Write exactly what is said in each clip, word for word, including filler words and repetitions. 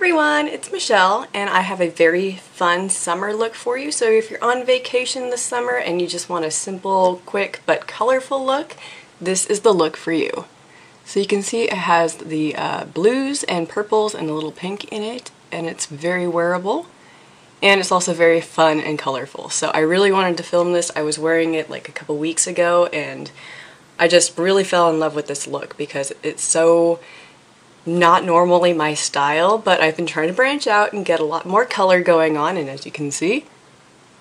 everyone, it's Michelle and I have a very fun summer look for you. So if you're on vacation this summer and you just want a simple, quick, but colorful look, this is the look for you. So you can see it has the uh, blues and purples and a little pink in it, and it's very wearable and it's also very fun and colorful. So I really wanted to film this. I was wearing it like a couple weeks ago and I just really fell in love with this look because it's so not normally my style, but I've been trying to branch out and get a lot more color going on, and as you can see,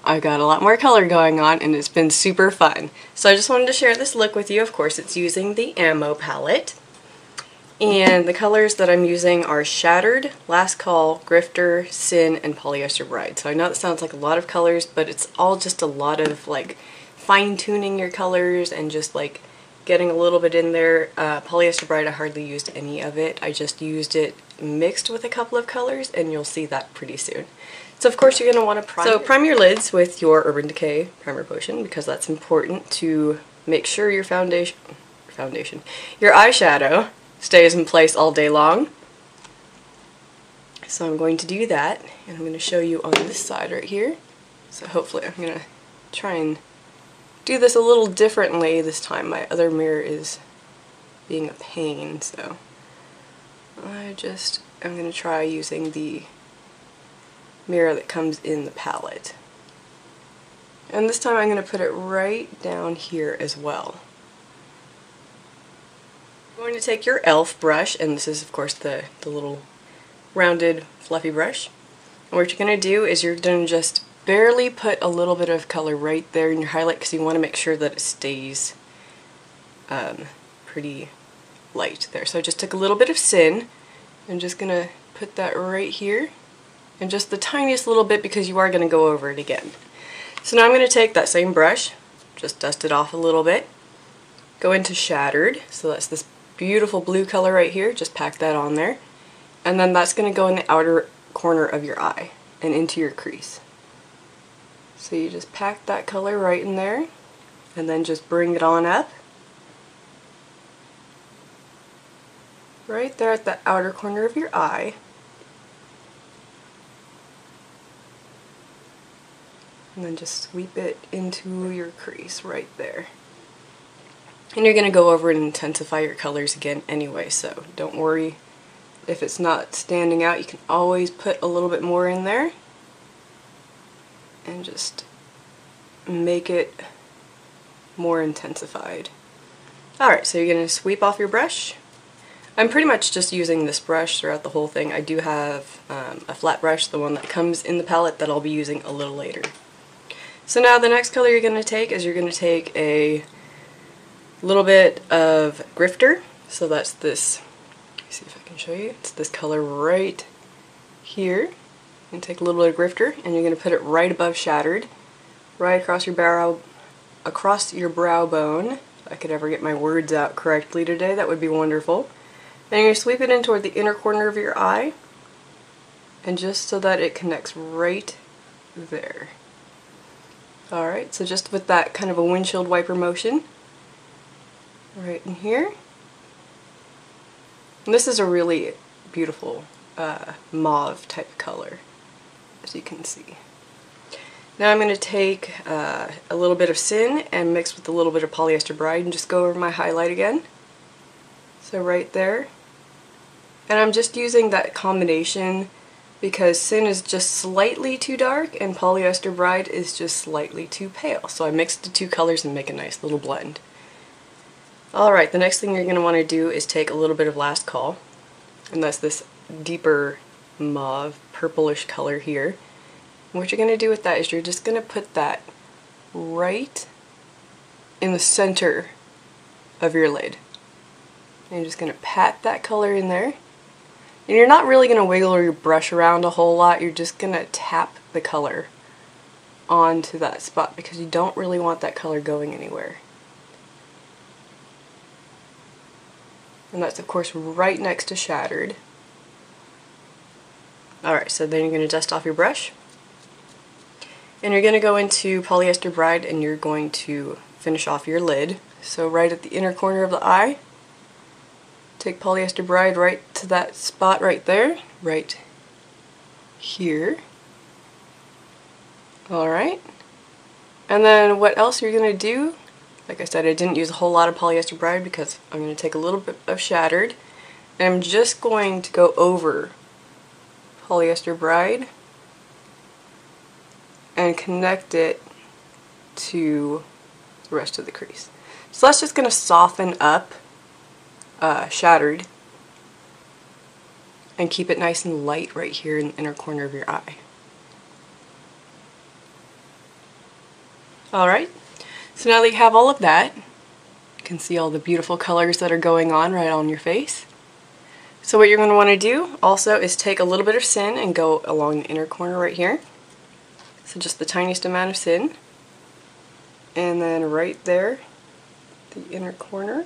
I've got a lot more color going on and it's been super fun. So I just wanted to share this look with you. Of course, it's using the Ammo Palette, and the colors that I'm using are Shattered, Last Call, Grifter, Sin, and Polyester Bride. So I know that sounds like a lot of colors, but it's all just a lot of like fine-tuning your colors and just like getting a little bit in there. Uh, Polyester Bride, I hardly used any of it. I just used it mixed with a couple of colors, and you'll see that pretty soon. So of course you're going to want to prime. So prime your lids with your Urban Decay primer potion, because that's important to make sure your foundation, foundation, your eyeshadow stays in place all day long. So I'm going to do that, and I'm going to show you on this side right here. So hopefully I'm going to try and do this a little differently this time. My other mirror is being a pain, so I just I'm gonna try using the mirror that comes in the palette, and this time I'm gonna put it right down here as well. I'm going to take your e l f brush, and this is of course the, the little rounded fluffy brush, and what you're gonna do is you're gonna just barely put a little bit of color right there in your highlight, because you want to make sure that it stays um, pretty light there. So I just took a little bit of Sin. I'm just going to put that right here, and just the tiniest little bit, because you are going to go over it again. So now I'm going to take that same brush, just dust it off a little bit, go into Shattered, so that's this beautiful blue color right here, just pack that on there, and then that's going to go in the outer corner of your eye and into your crease. So you just pack that color right in there, and then just bring it on up. Right there at the outer corner of your eye. And then just sweep it into your crease right there. And you're going to go over and intensify your colors again anyway, so don't worry if it's not standing out. You can always put a little bit more in there and just make it more intensified. Alright, so you're going to sweep off your brush. I'm pretty much just using this brush throughout the whole thing. I do have um, a flat brush, the one that comes in the palette, that I'll be using a little later. So now the next color you're going to take is you're going to take a little bit of Grifter. So that's this, let me see if I can show you, it's this color right here. And take a little bit of Grifter, and you're going to put it right above Shattered, right across your brow, across your brow bone. If I could ever get my words out correctly today, that would be wonderful. And you're going to sweep it in toward the inner corner of your eye, and just so that it connects right there. Alright, so just with that kind of a windshield wiper motion, right in here. And this is a really beautiful uh, mauve type color, as you can see. Now I'm going to take uh, a little bit of Sin and mix with a little bit of Polyester Bride, and just go over my highlight again. So right there. And I'm just using that combination because Sin is just slightly too dark and Polyester Bride is just slightly too pale. So I mixed the two colors and make a nice little blend. Alright, the next thing you're going to want to do is take a little bit of Last Call, and that's this deeper mauve, purplish color here. What you're going to do with that is you're just going to put that right in the center of your lid. And you're just going to pat that color in there. And you're not really going to wiggle your brush around a whole lot. You're just going to tap the color onto that spot, because you don't really want that color going anywhere. And that's of course right next to Shattered. Alright, so then you're going to dust off your brush. And you're going to go into Polyester Bride, and you're going to finish off your lid. So right at the inner corner of the eye, take Polyester Bride right to that spot right there, right here. Alright. And then what else you're going to do, like I said, I didn't use a whole lot of Polyester Bride because I'm going to take a little bit of Shattered, and I'm just going to go over Polyester Bride and connect it to the rest of the crease. So that's just going to soften up uh, Shattered and keep it nice and light right here in the inner corner of your eye. Alright, so now that you have all of that, you can see all the beautiful colors that are going on right on your face. So what you're going to want to do also is take a little bit of Sin and go along the inner corner right here. So just the tiniest amount of Sin. And then right there, the inner corner.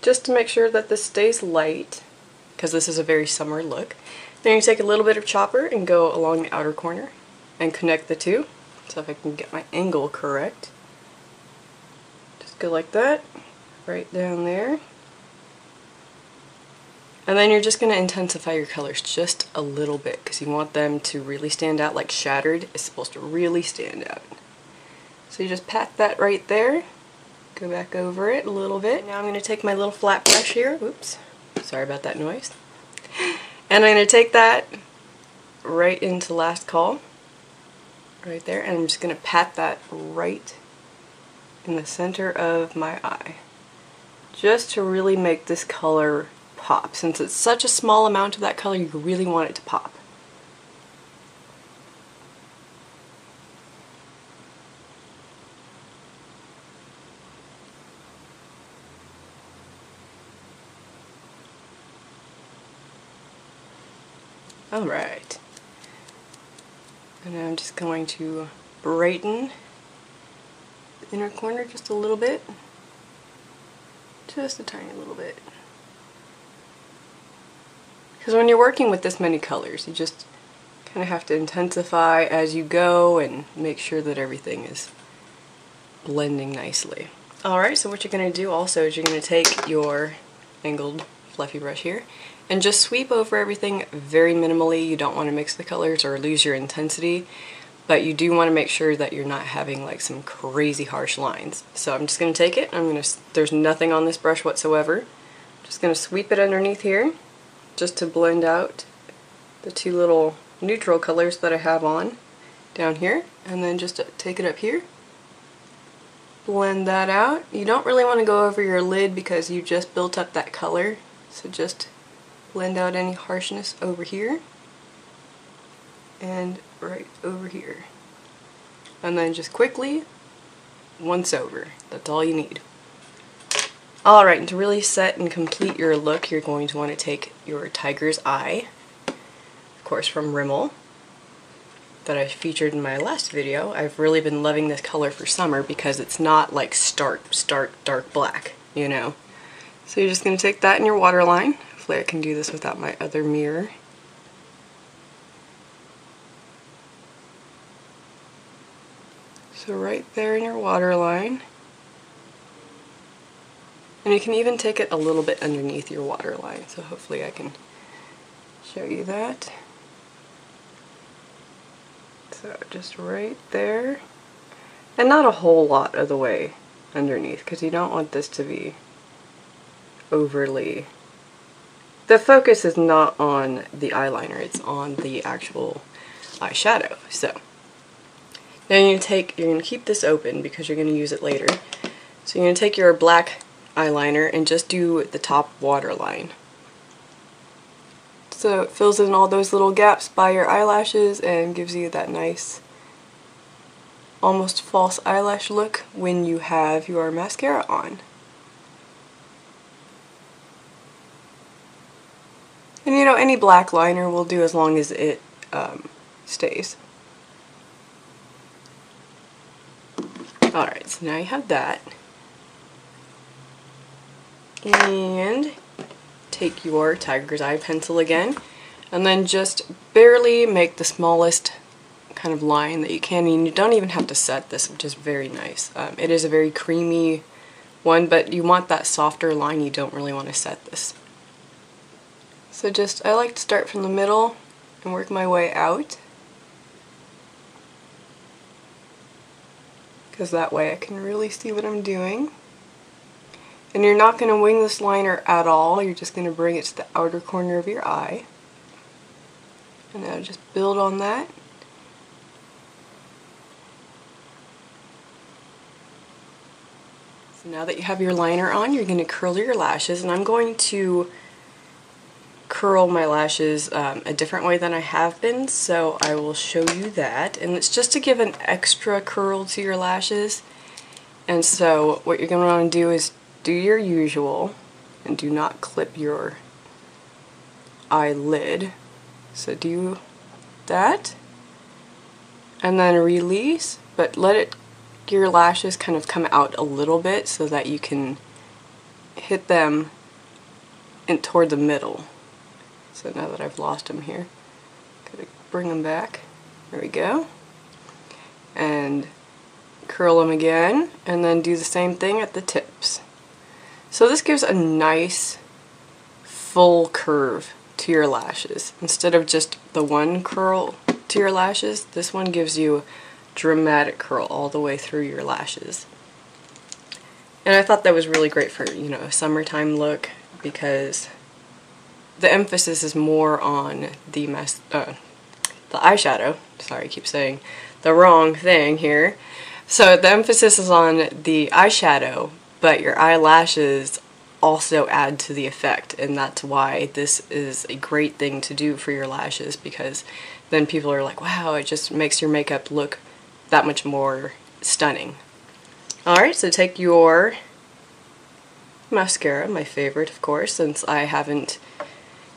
Just to make sure that this stays light, because this is a very summer look. Then you take a little bit of Chopper and go along the outer corner and connect the two. So if I can get my angle correct, just go like that, right down there. And then you're just going to intensify your colors just a little bit, because you want them to really stand out, like Shattered is supposed to really stand out. So you just pat that right there, go back over it a little bit. Now I'm going to take my little flat brush here, oops, sorry about that noise, and I'm going to take that right into Last Call. Right there, and I'm just going to pat that right in the center of my eye just to really make this color pop. Since it's such a small amount of that color, you really want it to pop. Alright. And I'm just going to brighten the inner corner just a little bit. Just a tiny little bit. Because when you're working with this many colors, you just kind of have to intensify as you go and make sure that everything is blending nicely. Alright, so what you're going to do also is you're going to take your angled fluffy brush here and just sweep over everything very minimally. You don't want to mix the colors or lose your intensity, but you do want to make sure that you're not having like some crazy harsh lines. So I'm just going to take it, I'm going to, there's nothing on this brush whatsoever. I'm just going to sweep it underneath here just to blend out the two little neutral colors that I have on down here, and then just take it up here. Blend that out. You don't really want to go over your lid because you just built up that color, so just blend out any harshness over here and right over here, and then just quickly once over. That's all you need. Alright, and to really set and complete your look, you're going to want to take your Tiger's Eye, of course from Rimmel, that I featured in my last video. I've really been loving this color for summer because it's not like stark, stark, dark black, you know. So you're just going to take that in your waterline. Hopefully I can do this without my other mirror. So right there in your waterline. And you can even take it a little bit underneath your waterline, so hopefully I can show you that. So just right there, and not a whole lot of the way underneath, because you don't want this to be overly... The focus is not on the eyeliner, it's on the actual eyeshadow. So now you're going to take, you're going to keep this open because you're going to use it later. So you're going to take your black eyeliner and just do the top waterline. So it fills in all those little gaps by your eyelashes and gives you that nice almost false eyelash look when you have your mascara on. And you know, any black liner will do as long as it um, stays. Alright, so now you have that. And take your Tiger's Eye pencil again, and then just barely make the smallest kind of line that you can, and you don't even have to set this, which is very nice. Um, it is a very creamy one, but you want that softer line, you don't really want to set this. So just, I like to start from the middle and work my way out, because that way I can really see what I'm doing. And you're not going to wing this liner at all, you're just going to bring it to the outer corner of your eye. And now just build on that. So now that you have your liner on, you're going to curl your lashes, and I'm going to curl my lashes um, a different way than I have been, so I will show you that. And it's just to give an extra curl to your lashes. And so what you're going to want to do is do your usual, and do not clip your eyelid. So do that, and then release, but let it your lashes kind of come out a little bit so that you can hit them in toward the middle. So now that I've lost them here, gotta bring them back. There we go. And curl them again, and then do the same thing at the tips. So this gives a nice full curve to your lashes. Instead of just the one curl to your lashes, this one gives you a dramatic curl all the way through your lashes. And I thought that was really great for, you know, a summertime look, because the emphasis is more on the mas uh, the eyeshadow. Sorry, I keep saying the wrong thing here. So the emphasis is on the eyeshadow, but your eyelashes also add to the effect, and that's why this is a great thing to do for your lashes, because then people are like, wow, it just makes your makeup look that much more stunning. Alright, so take your mascara, my favorite of course, since I haven't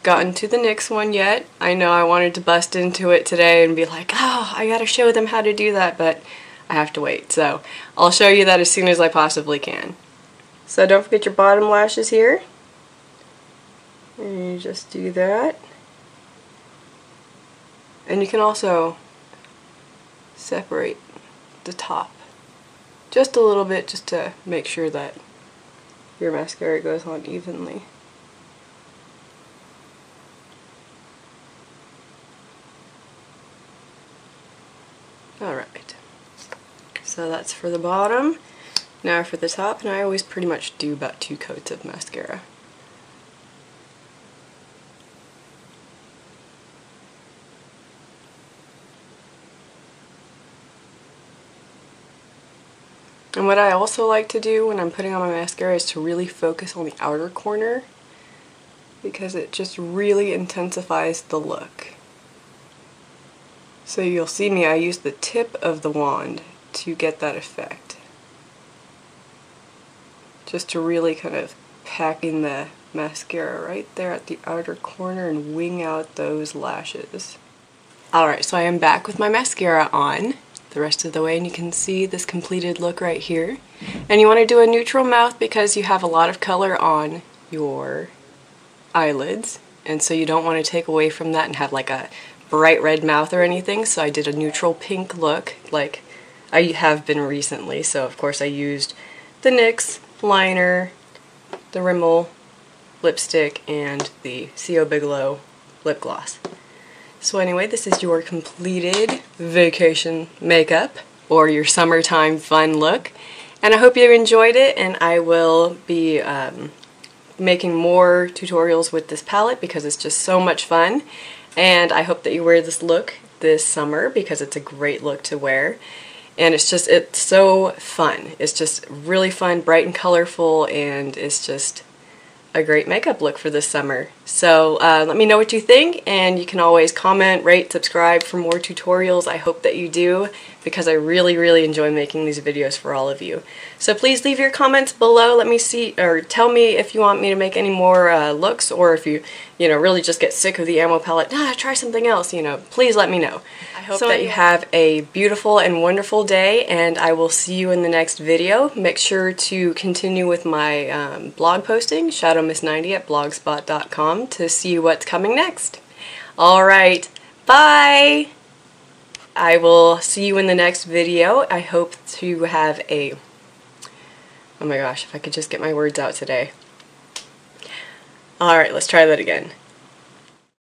gotten to the N Y X one yet. I know I wanted to bust into it today and be like, oh, I gotta show them how to do that, but I have to wait, so I'll show you that as soon as I possibly can. So don't forget your bottom lashes here, and you just do that, and you can also separate the top just a little bit, just to make sure that your mascara goes on evenly. Alright, so that's for the bottom. Now for the top, and I always pretty much do about two coats of mascara. And what I also like to do when I'm putting on my mascara is to really focus on the outer corner, because it just really intensifies the look. So you'll see me, I use the tip of the wand to get that effect, just to really kind of pack in the mascara right there at the outer corner and wing out those lashes. Alright, so I am back with my mascara on the rest of the way, and you can see this completed look right here. And you want to do a neutral mouth because you have a lot of color on your eyelids, and so you don't want to take away from that and have like a bright red mouth or anything, so I did a neutral pink look like I have been recently. So of course I used the N Y X liner, the Rimmel lipstick, and the C O Bigelow lip gloss. So anyway, this is your completed vacation makeup, or your summertime fun look, and I hope you enjoyed it, and I will be um, making more tutorials with this palette because it's just so much fun, and I hope that you wear this look this summer because it's a great look to wear. And it's just, it's so fun. It's just really fun, bright and colorful, and it's just a great makeup look for this summer. So uh, let me know what you think, and you can always comment, rate, subscribe for more tutorials. I hope that you do, because I really, really enjoy making these videos for all of you. So please leave your comments below. Let me see, or tell me if you want me to make any more uh, looks, or if you, you know, really just get sick of the Ammo Palette, ah, try something else, you know, please let me know. I hope so that you have a beautiful and wonderful day, and I will see you in the next video. Make sure to continue with my um, blog posting, shadowmiss ninety at blogspot dot com, to see what's coming next. Alright, bye! I will see you in the next video. I hope to have a, oh my gosh, if I could just get my words out today. Alright, let's try that again.